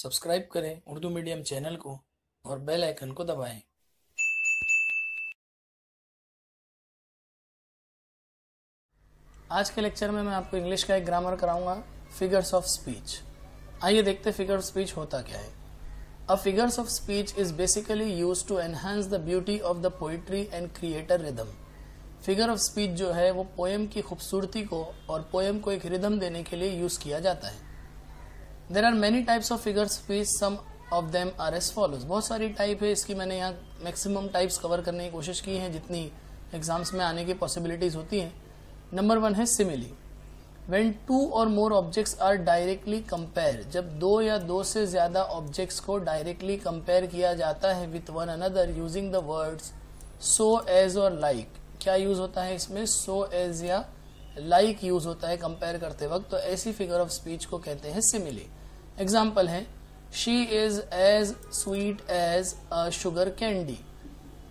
Subscribe करें Urdu medium channel को और बेल आइकन को दबाएं। आज के लेक्चर में मैं आपको इंग्लिश का एक ग्रामर कराऊंगा, फिगर्स ऑफ स्पीच। आइए देखते हैं फिगर ऑफ स्पीच होता क्या है। A figures of speech is basically use to enhance the beauty of the poetry and create a rhythm. Figure of speech जो है वो पोएम की खूबसूरती को और पोएम को एक रिदम देने के लिए यूज किया जाता है। There are many types of figures speech, some of them are as follows. बहुत सारी टाइप है, इसकी मैंने यहाँ मैक्सिमम टाइप्स कवर करने की कोशिश की है जितनी एग्जाम्स में आने की पॉसिबिलिटीज होती हैं। नंबर 1 है सिमिली। व्हेन 2 और more objects are directly compare, जब 2 या 2 से ज्यादा ऑब्जेक्ट्स को डायरेक्टली कंपेयर किया जाता है with one another using the words so as और लाइक। क्या यूज होता है इसमें? सो एज या लाइक यूज होता है कंपेयर करते वक्त, तो ऐसी फिगर ऑफ स्पीच को कहते हैं सिमिली। एग्जाम्पल है, she is as sweet as a sugar candy.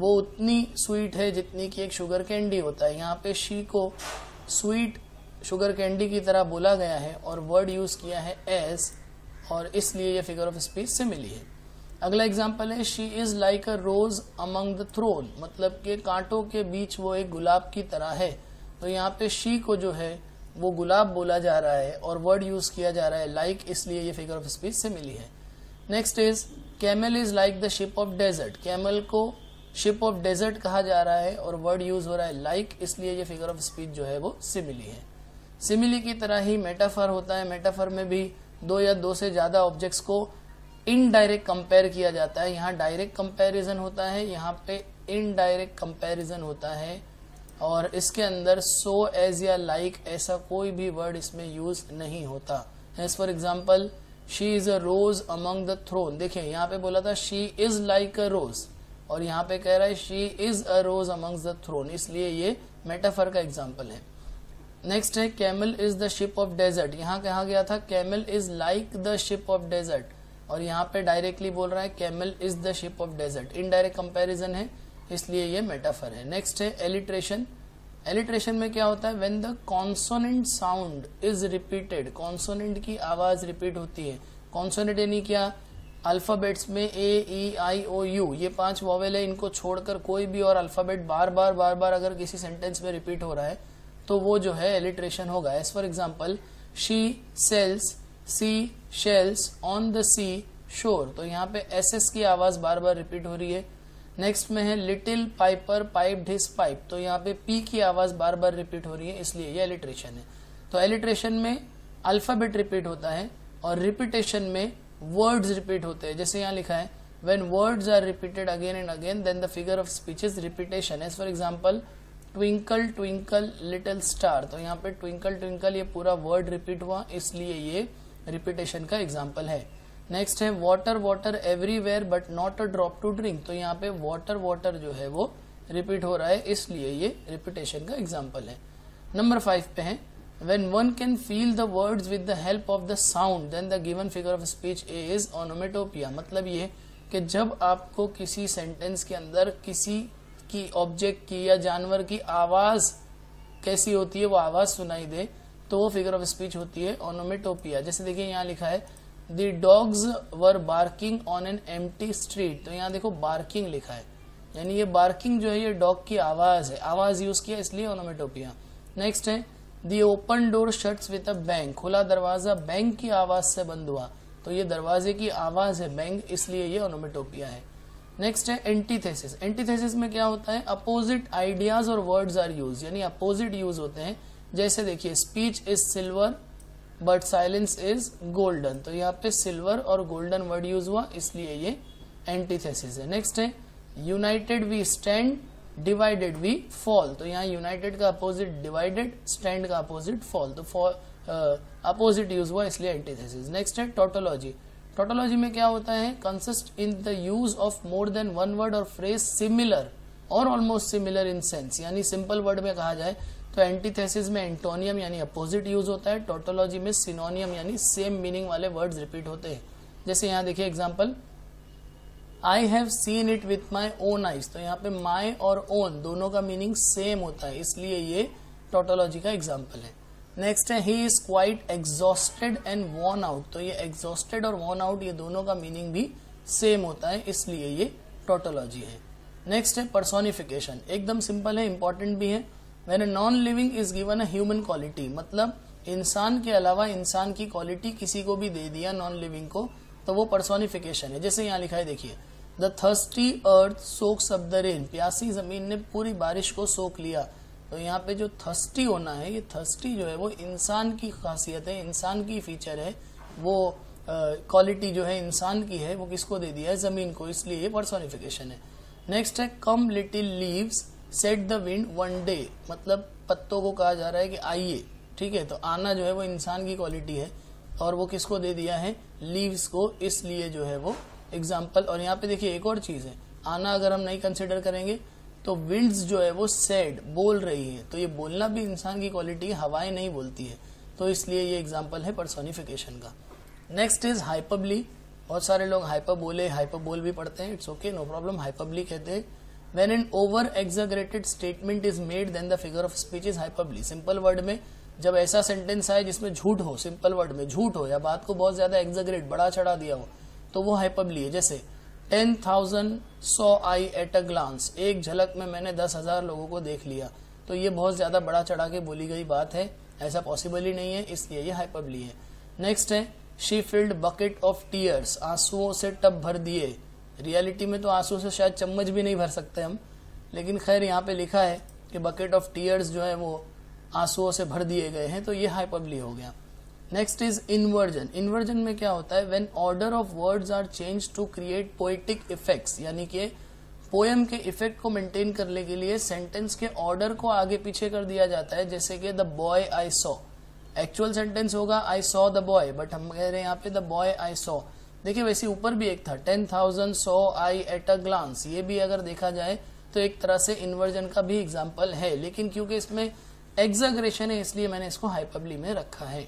वो उतनी स्वीट है जितनी की एक शुगर कैंडी होता है। यहाँ पे शी को स्वीट शुगर कैंडी की तरह बोला गया है और वर्ड यूज किया है एज, और इसलिए ये फिगर ऑफ स्पीच सिमिली है। अगला एग्जाम्पल है, she is like a rose among the thorn, मतलब के कांटों के बीच वो एक गुलाब की तरह है। तो यहाँ पे शी को जो है वो गुलाब बोला जा रहा है और वर्ड यूज किया जा रहा है लाइक, इसलिए ये फिगर ऑफ स्पीच सिमिली है। Next is, camel is like the ship of desert. Camel को शिप ऑफ डेजर्ट कहा जा रहा है और वर्ड यूज हो रहा है लाइक, इसलिए ये फिगर ऑफ स्पीच जो है वो सिमिली है। सिमिली की तरह ही मेटाफर होता है। मेटाफर में भी 2 या 2 से ज्यादा ऑब्जेक्ट्स को इनडायरेक्ट कंपेयर किया जाता है। यहाँ डायरेक्ट कंपेरिजन होता है, यहाँ पे इनडायरेक्ट कंपेरिजन होता है, और इसके अंदर सो एज या लाइक ऐसा कोई भी वर्ड इसमें यूज नहीं होता। As for example, she is a rose among the thorn. देखिए यहाँ पे बोला था she is like a rose, और यहाँ पे कह रहा है she is a rose among the thorn, इसलिए ये मेटाफर का एग्जाम्पल है। नेक्स्ट है, camel is the ship of desert. यहाँ कहा गया था camel is like the ship of desert, और यहाँ पे डायरेक्टली बोल रहा है camel is the ship of desert. Indirect comparison है, इसलिए ये मेटाफर है। नेक्स्ट है एलिट्रेशन। एलिट्रेशन में क्या होता है? When the consonant sound is repeated, consonant की आवाज रिपीट होती है। कॉन्सोनेंट यानी क्या? अल्फाबेट्स में ए ई आई ओ यू, ये 5 वॉवेल है, इनको छोड़कर कोई भी और अल्फाबेट बार बार अगर किसी सेंटेंस में रिपीट हो रहा है तो वो जो है एलिट्रेशन होगा। As for example, she sells sea shells on the sea shore, तो यहाँ पे एसएस की आवाज बार बार रिपीट हो रही है। नेक्स्ट में है, little piper piped his pipe, तो यहाँ पे पी की आवाज बार बार रिपीट हो रही है, इसलिए ये एलिट्रेशन है। तो एलिट्रेशन में अल्फाबेट रिपीट होता है और रिपीटेशन में वर्ड्स रिपीट होते हैं। जैसे यहाँ लिखा है, when words are repeated again and again then the figure of speech is repetition. As for example, twinkle twinkle little star, तो यहाँ पे ट्विंकल ट्विंकल ये पूरा वर्ड रिपीट हुआ, इसलिए ये रिपीटेशन का एग्जाम्पल है। नेक्स्ट है, water water everywhere but not a drop to drink, तो यहाँ पे वाटर वाटर जो है वो रिपीट हो रहा है, इसलिए ये रिपीटेशन का एग्जाम्पल है। नंबर 5 पे है, when one can feel the words with the help of the sound then the given figure of speech a is onomatopoeia. मतलब ये कि जब आपको किसी सेंटेंस के अंदर किसी की, ऑब्जेक्ट की या जानवर की आवाज कैसी होती है वो आवाज सुनाई दे तो वो फिगर ऑफ स्पीच होती है ऑनोमेटोपिया। जैसे देखिए यहाँ लिखा है, the dogs were barking on an empty street, तो यहाँ देखो बार्किंग लिखा है, यानी ये बार्किंग जो है ये डॉग की आवाज है, आवाज यूज किया इसलिए ऑनोमेटोपिया। नेक्स्ट है, the open door shuts with a bang, खुला दरवाजा बैंग की आवाज से बंद हुआ, तो ये दरवाजे की आवाज है बैंग, इसलिए ये ऑनोमेटोपिया है। नेक्स्ट है, एंटीथेसिस। एंटीथेसिस में क्या होता है? अपोजिट आइडियाज और वर्ड्स आर यूज, यानी अपोजिट यूज होते हैं। जैसे देखिए, speech is silver but silence is golden, तो यहाँ पे सिल्वर और गोल्डन वर्ड यूज हुआ, इसलिए ये एंटीथेसिस है। नेक्स्ट है, united we stand divided we fall, तो यहाँ यूनाइटेड का अपोजिट डिवाइडेड, स्टैंड का अपोजिट फॉल, तो अपोजिट यूज हुआ, इसलिए एंटीथेसिस। नेक्स्ट है, टॉटोलॉजी। टॉटोलॉजी में क्या होता है? Consist in the use of more than one word और फ्रेज सिमिलर और ऑलमोस्ट सिमिलर इन सेंस, यानी सिंपल वर्ड में कहा जाए तो एंटीथेसिस में एंटोनियम यानी अपोजिट यूज होता है, टॉटोलॉजी में सिनोनियम यानी सेम मीनिंग वाले वर्ड्स रिपीट होते हैं। जैसे यहाँ देखिए example, I have seen it with my own eyes, तो यहाँ पे माई और ओन दोनों का मीनिंग सेम होता है, इसलिए ये टॉटोलॉजी का एग्जाम्पल है। नेक्स्ट है he is quite exhausted and worn out. तो ये एग्जॉस्टेड और वॉर्न आउट ये दोनों का मीनिंग भी सेम होता है, इसलिए ये टॉटोलॉजी है। नेक्स्ट है पर्सोनिफिकेशन, एकदम सिंपल है, इंपॉर्टेंट भी है। When a non living is given a human quality, मतलब इंसान के अलावा इंसान की क्वालिटी किसी को भी दे दिया नॉन लिविंग को, तो वो पर्सोनिफिकेशन है। जैसे यहाँ लिखा है, देखिए, the thirsty earth soaks up the rain, प्यासी जमीन ने पूरी बारिश को सोख लिया। तो यहाँ पे जो थर्स्टी होना है, ये थर्स्टी जो है वो इंसान की खासियत है, इंसान की फीचर है, वो क्वालिटी जो है इंसान की है, वो किसको दे दिया है, जमीन को, इसलिए ये पर्सोनिफिकेशन है। नेक्स्ट है come little leaves said the wind one day, मतलब पत्तों को कहा जा रहा है कि आइए, ठीक है, तो आना जो है वो इंसान की क्वालिटी है और वो किसको दे दिया है, लीव्स को, इसलिए जो है वो एग्जाम्पल। और यहाँ पे देखिए एक और चीज़ है, आना अगर हम नहीं कंसिडर करेंगे तो विंड्स जो है वो सैड, बोल रही है, तो ये बोलना भी इंसान की क्वालिटी है, हवाएं नहीं बोलती है, तो इसलिए ये एग्जाम्पल है पर्सोनिफिकेशन का। नेक्स्ट इज हाइपरबोली, बहुत सारे लोग हाइपरबोले, हाइपरबोल भी पढ़ते हैं, it's okay, no problem, hyperbole कहते हैं। When an over exaggerated statement is made then the figure of speech is hyperbole. Simple word में जब ऐसा सेंटेंस आए जिसमें झूठ हो, सिंपल वर्ड में झूठ हो या बात को बहुत ज्यादा एग्जैगरेट, बड़ा चढ़ा दिया हो, तो वो हाइपरबोली है। जैसे 10,000 saw I at a glance, एक झलक में मैंने 10,000 लोगों को देख लिया, तो ये बहुत ज्यादा बड़ा चढ़ा के बोली गई बात है, ऐसा पॉसिबल ही नहीं है, इसलिए ये हाइपरबोली है। नेक्स्ट है she filled bucket of tears, आंसुओं से टब भर दिए। रियलिटी में तो आंसू से शायद चम्मच भी नहीं भर सकते हम, लेकिन खैर यहाँ पे लिखा है कि बकेट ऑफ टीयर्स जो है वो आंसुओं से भर दिए गए हैं, तो ये हाइपरबोली हो गया। Next is inversion. इन्वर्जन में क्या होता है, when order of words are change to create poetic effects, यानी कि पोएम के इफेक्ट को मेंटेन करने के लिए सेंटेंस के ऑर्डर को आगे पीछे कर दिया जाता है। जैसे कि the boy I saw, actual sentence होगा I saw the boy, but हम कह रहे हैं यहाँ पे द बॉय आई सॉ। देखिए वैसे ऊपर भी एक था 10,000 saw I at a glance, ये भी अगर देखा जाए तो एक तरह से इन्वर्जन का भी एग्जाम्पल है, लेकिन क्योंकि इसमें एग्जैगरेशन है इसलिए मैंने इसको हाइपरबोली में रखा है।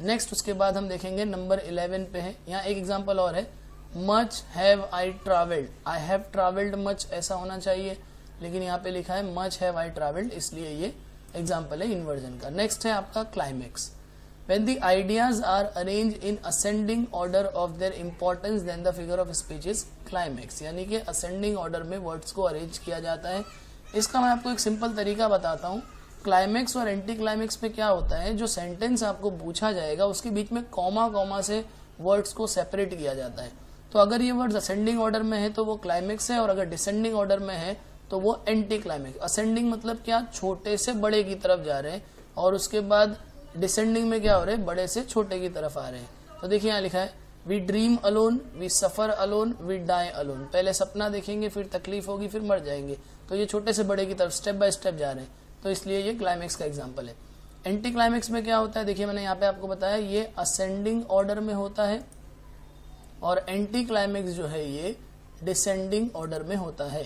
नेक्स्ट उसके बाद हम देखेंगे नंबर 11 पे है, यहाँ एक एग्जांपल और है, much have I travelled, I have travelled much ऐसा होना चाहिए, लेकिन यहाँ पे लिखा है मच हैव आई ट्रैवल्ड, इसलिए ये एग्जांपल है इन्वर्जन का। नेक्स्ट है आपका climax, when the ideas are arrange in ascending order of their importance then the figure of speech is climax, यानी कि असेंडिंग ऑर्डर में वर्ड्स को अरेंज किया जाता है। इसका मैं आपको एक सिंपल तरीका बताता हूँ। क्लाइमेक्स और एंटी क्लाइमेक्स में क्या होता है, जो सेंटेंस आपको पूछा जाएगा उसके बीच में कॉमा कॉमा से वर्ड्स को सेपरेट किया जाता है, तो अगर ये वर्ड्स असेंडिंग ऑर्डर में है तो वो क्लाइमेक्स है, और अगर डिसेंडिंग ऑर्डर में है तो वो एंटी क्लाइमेक्स। असेंडिंग मतलब क्या, छोटे से बड़े की तरफ जा रहे हैं, और उसके बाद डिसेंडिंग में क्या हो रहे हैं, बड़े से छोटे की तरफ आ रहे हैं। तो देखिए यहाँ लिखा है we dream alone, we suffer alone, we die alone, पहले सपना देखेंगे, फिर तकलीफ होगी, फिर मर जाएंगे, तो ये छोटे से बड़े की तरफ स्टेप बाय स्टेप जा रहे हैं, तो इसलिए ये क्लाइमेक्स का एग्जाम्पल है। एंटी क्लाइमेक्स में क्या होता है, देखिए मैंने यहाँ पे आपको बताया ये असेंडिंग ऑर्डर में होता है, और एंटी क्लाइमेक्स जो है ये डिसेंडिंग ऑर्डर में होता है।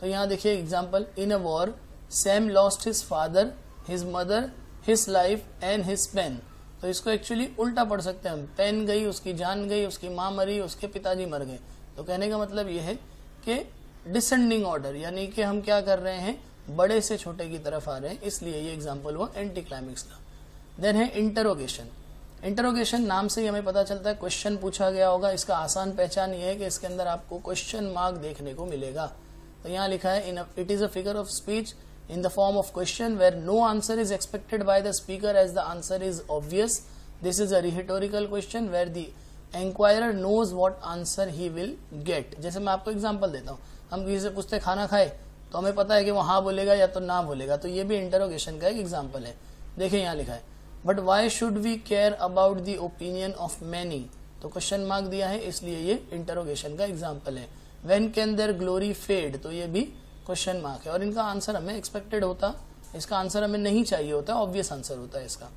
तो यहाँ देखिए example, in a war Sam lost his father, his mother, his life and his pain. तो इसको एक्चुअली उल्टा पढ़ सकते हैं हम, पेन गई, उसकी जान गई, उसकी माँ मरी, उसके पिताजी मर गए। तो कहने का मतलब ये है कि डिसेंडिंग ऑर्डर, यानी कि हम क्या कर रहे हैं, बड़े से छोटे की तरफ आ रहे हैं, इसलिए ये एग्जांपल हुआ एंटी क्लाइमेक्स का। देन है इंटरोगेशन। इंटरोगेशन नाम से ही हमें पता चलता है क्वेश्चन पूछा गया होगा, इसका आसान पहचान ये है कि इसके अंदर आपको क्वेश्चन मार्क देखने को मिलेगा। तो यहाँ लिखा है it is a figure of speech in the form of question where no answer is expected by the speaker as the answer is obvious, this is a rhetorical question where the enquirer knows what answer he will get. जैसे मैं आपको example देता हूँ, हम किसी से पूछते खाना खाए, तो हमें पता है कि वो हाँ बोलेगा या तो ना बोलेगा, तो ये भी इंटरोगेशन का एक एग्जाम्पल है। देखिए यहाँ लिखा है but why should we care about the opinion of many, तो क्वेश्चन मार्क दिया है इसलिए ये इंटरोगेशन का एग्जाम्पल है। When can their glory fade, तो ये भी क्वेश्चन मार्क है, और इनका आंसर हमें एक्सपेक्टेड होता, इसका आंसर हमें नहीं चाहिए होता, ऑब्वियस आंसर होता है इसका।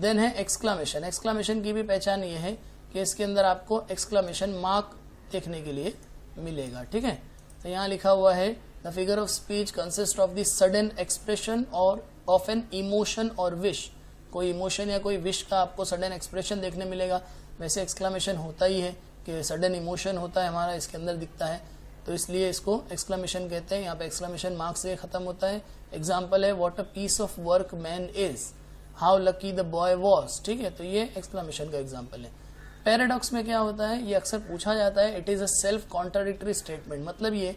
देन है एक्सक्लामेशन। एक्सक्लामेशन की भी पहचान ये है कि इसके अंदर आपको एक्सक्लामेशन मार्क देखने के लिए मिलेगा, ठीक है। तो यहाँ लिखा हुआ है The figure of speech consists of the sudden expression or of an emotion or wish. कोई emotion या कोई wish का आपको sudden expression देखने मिलेगा। वैसे exclamation होता ही है कि sudden emotion होता है हमारा, इसके अंदर दिखता है, तो इसलिए इसको exclamation कहते हैं। यहाँ पे exclamation mark से ख़त्म होता है। Example है what a piece of work man is. How lucky the boy was, ठीक है। तो ये एक्सक्लेमेशन का एग्जाम्पल है। पैराडॉक्स में क्या होता है, ये अक्सर पूछा जाता है। It is a self contradictory statement, मतलब ये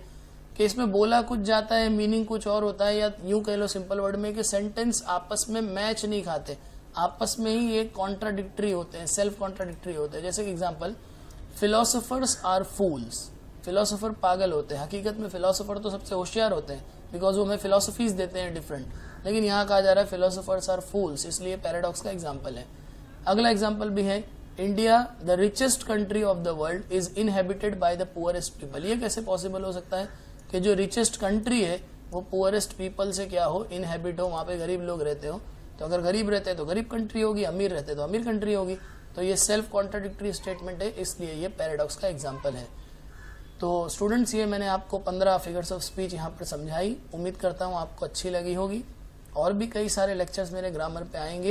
कि इसमें बोला कुछ जाता है, मीनिंग कुछ और होता है, या यूं कह लो सिंपल वर्ड में कि सेंटेंस आपस में मैच नहीं खाते, आपस में ही ये कॉन्ट्राडिक्टरी होते हैं, सेल्फ कॉन्ट्राडिक्टरी होते हैं। जैसे example, philosophers are fools, philosopher पागल होते हैं। हकीकत में फिलोसोफर तो सबसे होशियार होते हैं बिकॉज वो हमें फिलोसफीज देते हैं डिफरेंट, लेकिन यहाँ कहा जा रहा है फिलोसोफर्स आर फूल्स, इसलिए पैराडॉक्स का एग्जाम्पल है। अगला एग्जाम्पल भी है, India the richest country of the world is inhabited by the poorest people. ये कैसे पॉसिबल हो सकता है कि जो रिचेस्ट कंट्री है वो पुअरेस्ट पीपल से क्या हो, इनहेबिट हो, वहाँ पे गरीब लोग रहते हो। तो अगर गरीब रहते हैं तो गरीब कंट्री होगी, अमीर रहते तो अमीर कंट्री होगी। तो ये सेल्फ कॉन्ट्राडिक्टरी स्टेटमेंट है, इसलिए ये पैराडॉक्स का एग्जाम्पल है। तो स्टूडेंट्स, ये मैंने आपको 15 फिगर्स ऑफ स्पीच यहाँ पर समझाई। उम्मीद करता हूँ आपको अच्छी लगी होगी। और भी कई सारे लेक्चर्स मेरे ग्रामर पे आएंगे।